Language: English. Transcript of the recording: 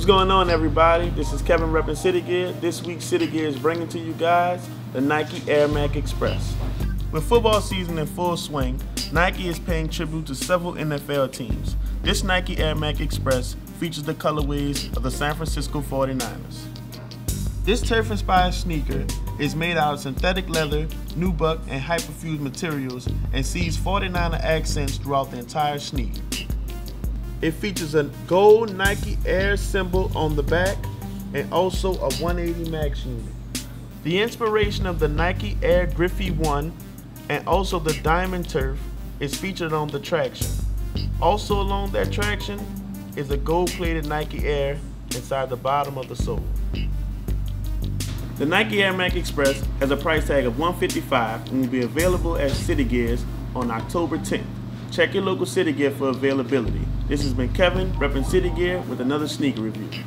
What's going on, everybody? This is Kevin Reppin' City Gear. This week, City Gear is bringing to you guys the Nike Air Max Express. With football season in full swing, Nike is paying tribute to several NFL teams. This Nike Air Max Express features the colorways of the San Francisco 49ers. This turf-inspired sneaker is made out of synthetic leather, nubuck, and hyperfused materials and sees 49er accents throughout the entire sneaker. It features a gold Nike Air symbol on the back and also a 180 max unit. The inspiration of the Nike Air Griffey One and also the diamond turf is featured on the traction. Also along that traction is a gold-plated Nike Air inside the bottom of the sole. The Nike Air Max Express has a price tag of $155 and will be available at City Gears on October 10th. Check your local City Gear for availability. This has been Kevin, repping City Gear with another sneaker review.